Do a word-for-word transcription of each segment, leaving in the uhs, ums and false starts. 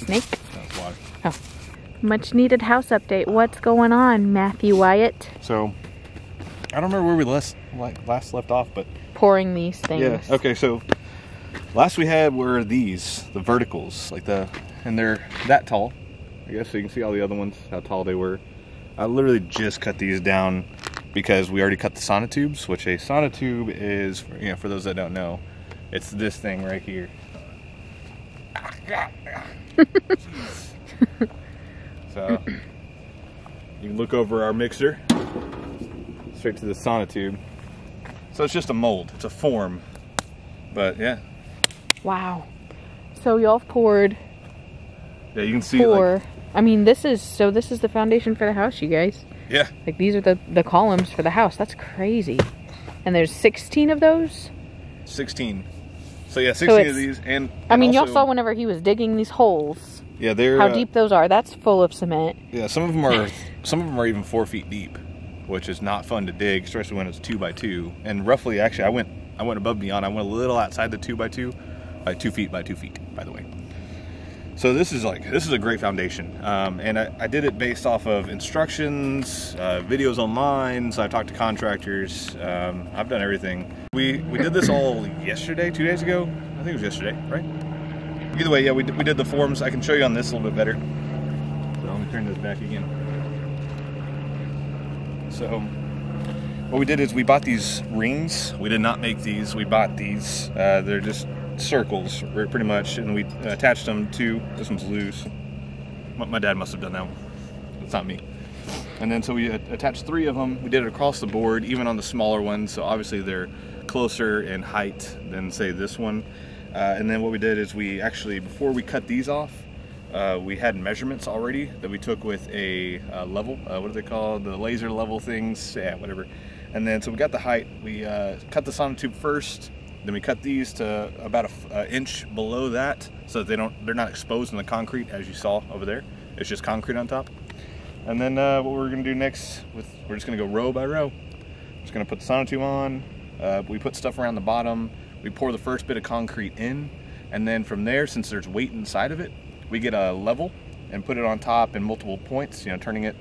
a snake? That's water. Oh. Much needed house update. What's going on, Matthew Wyatt? So, I don't remember where we last, like, last left off, but... pouring these things. Yeah, okay, so last we had were these, the verticals, like the... and they're that tall, I guess, so you can see all the other ones, how tall they were. I literally just cut these down because we already cut the sonotubes, which a sonotube is, you know, for those that don't know, it's this thing right here. So, you can look over our mixer, straight to the sonotube. So it's just a mold, it's a form, but yeah. Wow. So y'all poured... yeah, you can see four. Like, I mean, this is, so this is the foundation for the house, you guys. Yeah. Like, these are the, the columns for the house. That's crazy. And there's sixteen of those? sixteen. So yeah, sixteen so of these. And, and I mean, y'all saw whenever he was digging these holes. Yeah, they're... how uh, deep those are. That's full of cement. Yeah, some of them are, some of them are even four feet deep, which is not fun to dig, especially when it's two by two. And roughly, actually, I went, I went above and beyond. I went a little outside the two by two, like two feet by two feet, by the way. So this is like, this is a great foundation. Um, and I, I did it based off of instructions, uh, videos online, so I talked to contractors, um, I've done everything. We we did this all yesterday, two days ago? I think it was yesterday, right? Either way, yeah, we did, we did the forms. I can show you on this a little bit better. So let me turn this back again. So what we did is we bought these rings. We did not make these, we bought these. Uh, they're just circles pretty much, and we attached them to, this one's loose, my dad must have done that one, it's not me. And then so we attached three of them. We did it across the board, even on the smaller ones, so obviously they're closer in height than say this one. Uh, and then what we did is we actually, before we cut these off, uh, we had measurements already that we took with a uh, level, uh, what are they called, the laser level things, yeah, whatever. And then so we got the height, we uh, cut the sonotube first. Then we cut these to about an inch below that so that they don't, they're not exposed in the concrete as you saw over there. It's just concrete on top. And then uh, what we're gonna do next, with, we're just gonna go row by row. We're just gonna put the sonotube on. Uh, we put stuff around the bottom. We pour the first bit of concrete in. And then from there, since there's weight inside of it, we get a level and put it on top in multiple points, you know, turning it.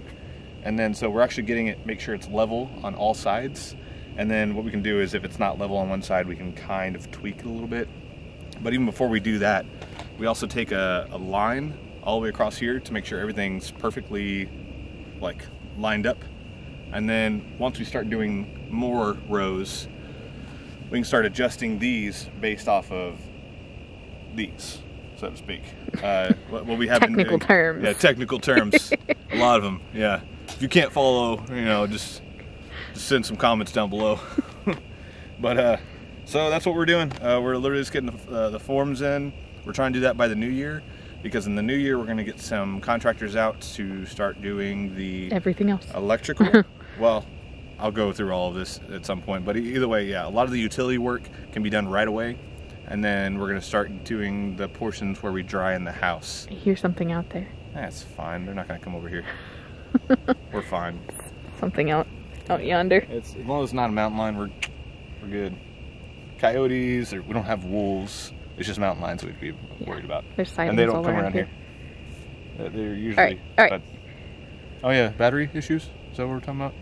And then so we're actually getting it, make sure it's level on all sides. And then what we can do is, if it's not level on one side, we can kind of tweak it a little bit. But even before we do that, we also take a, a line all the way across here to make sure everything's perfectly like lined up. And then once we start doing more rows, we can start adjusting these based off of these, so to speak. Uh, what, what we have technical been, terms. Yeah, technical terms. A lot of them. Yeah. If you can't follow, you know, just. Send some comments down below. But uh so that's what we're doing. Uh we're literally just getting the, uh, the forms in. We're trying to do that by the new year, because in the new year we're going to get some contractors out to start doing the everything else electrical. Well, I'll go through all of this at some point, but either way, yeah, a lot of the utility work can be done right away, and then we're going to start doing the portions where we dry in the house. I hear something out there. That's fine, they're not going to come over here. We're fine. Something out out yonder. It's, as long as it's not a mountain lion, we're we're good. Coyotes, or we don't have wolves. It's just mountain lions we'd be worried yeah, about. There's silence. And they don't all come around here. here. They're usually. All right. All right. Oh yeah, battery issues. Is that what we're talking about?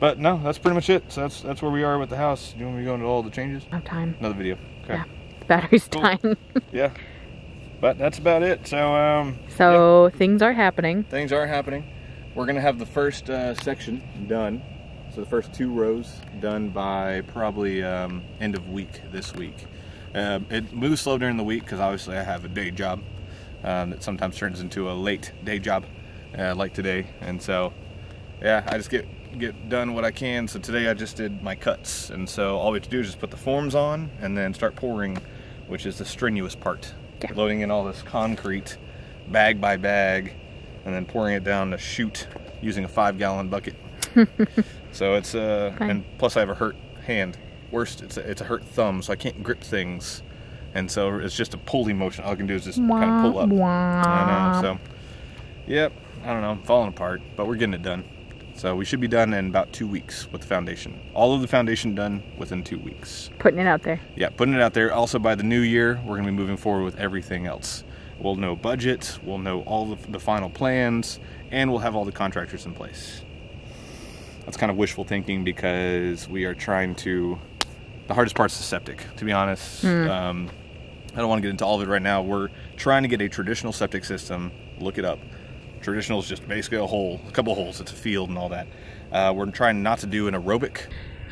But no, that's pretty much it. So that's that's where we are with the house. Do you want me to go into all the changes? No time. Another video. Okay. Yeah. The battery's cool. Time. Yeah. But that's about it. So um. So yeah. Things are happening. Things are happening. We're gonna have the first uh, section done. So the first two rows done by probably um, end of week this week. Uh, it moves slow during the week because obviously I have a day job um, that sometimes turns into a late day job uh, like today. And so, yeah, I just get get done what I can. So today I just did my cuts. And so all we have to do is just put the forms on and then start pouring, which is the strenuous part. Yeah. Loading in all this concrete bag by bag and then pouring it down the chute using a five gallon bucket. So it's uh Fine. And plus I have a hurt hand. Worst, it's a, it's a hurt thumb, so I can't grip things, and so it's just a pulley motion. All I can do is just wah, kind of pull up. Wah. I know. So, yep. I don't know. I'm falling apart, but we're getting it done. So we should be done in about two weeks with the foundation. All of the foundation done within two weeks. Putting it out there. Yeah, putting it out there. Also by the new year, we're gonna be moving forward with everything else. We'll know budget, we'll know all of the final plans, and we'll have all the contractors in place. That's kind of wishful thinking because we are trying to, the hardest part's the septic, to be honest. Mm. Um, I don't want to get into all of it right now. We're trying to get a traditional septic system. Look it up. Traditional is just basically a hole, a couple holes. It's a field and all that. Uh, we're trying not to do an aerobic.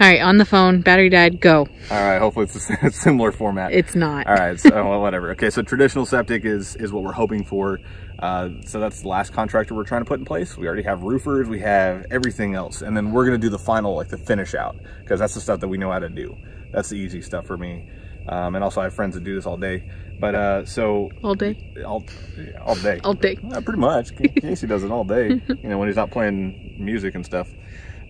All right, on the phone, battery died, go. All right, hopefully it's a similar format. It's not. All right, so well, whatever. Okay, so traditional septic is, is what we're hoping for. Uh, so that's the last contractor we're trying to put in place. We already have roofers, we have everything else. And then we're gonna do the final, like the finish out, because that's the stuff that we know how to do. That's the easy stuff for me. Um, and also I have friends that do this all day. But uh, so all day, all, yeah, all day, all day, yeah, pretty much. Casey does it all day, you know, when he's not playing music and stuff.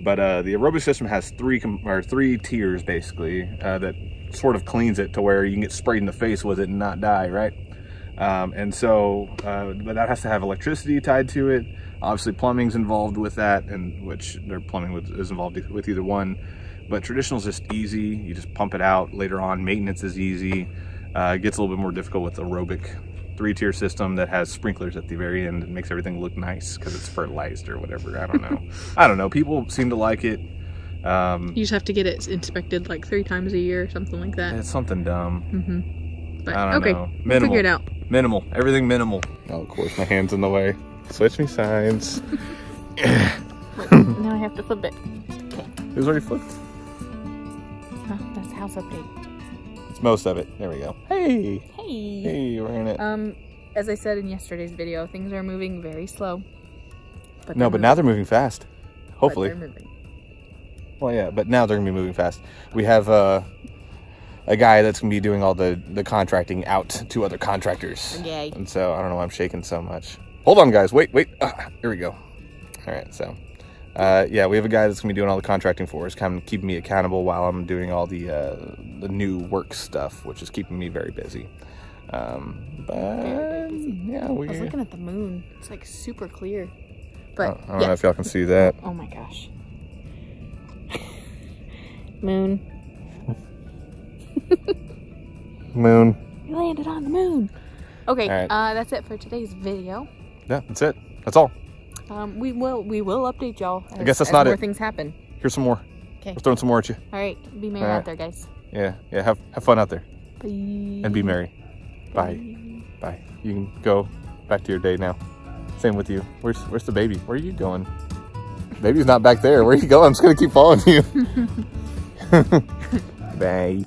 But uh, the aerobic system has three or three tiers basically uh, that sort of cleans it to where you can get sprayed in the face with it and not die, right? Um, and so, uh, but that has to have electricity tied to it. Obviously, plumbing's involved with that, and which their plumbing is involved with either one. But traditional is just easy; you just pump it out. Later on, maintenance is easy. Uh, it gets a little bit more difficult with the aerobic three-tier system that has sprinklers at the very end and makes everything look nice because it's fertilized or whatever. I don't know. I don't know. People seem to like it. Um, you just have to get it inspected like three times a year or something like that. It's something dumb. Mm-hmm. But, I don't okay, know. Minimal. We'll figure it out. Minimal. Everything minimal. Oh, of course, my hand's in the way. Switch me signs. Wait, now I have to flip it. Okay. It was already flipped. Huh, that's house update. Most of it. There we go. Hey! Hey! Hey, we're in it. Um, as I said in yesterday's video, things are moving very slow. But no, but moving. Now they're moving fast. Hopefully. But they're moving. Well, yeah, but now they're going to be moving fast. We have uh, a guy that's going to be doing all the, the contracting out to other contractors. Yay. And so, I don't know why I'm shaking so much. Hold on, guys. Wait, wait. Uh, here we go. All right, so. Uh, yeah, we have a guy that's going to be doing all the contracting for us, kind of keeping me accountable while I'm doing all the uh, the new work stuff, which is keeping me very busy. Um, but, very busy. Yeah, we... I was looking at the moon. It's, like, super clear. But, I don't, I don't yeah. know if y'all can see that. Oh, my gosh. Moon. Moon. You landed on the moon. Okay, right. uh, that's it for today's video. Yeah, that's it. That's all. Um, we will we will update y'all. I guess that's not it. More things happen. Here's some more. Okay. We're throwing some more at you. All right. Be merry out there, guys. Yeah. Yeah. Have have fun out there. Bye. And be merry. Bye. Bye. Bye. You can go back to your day now. Same with you. Where's where's the baby? Where are you going? Baby's not back there. Where are you going? I'm just gonna keep following you. Bye.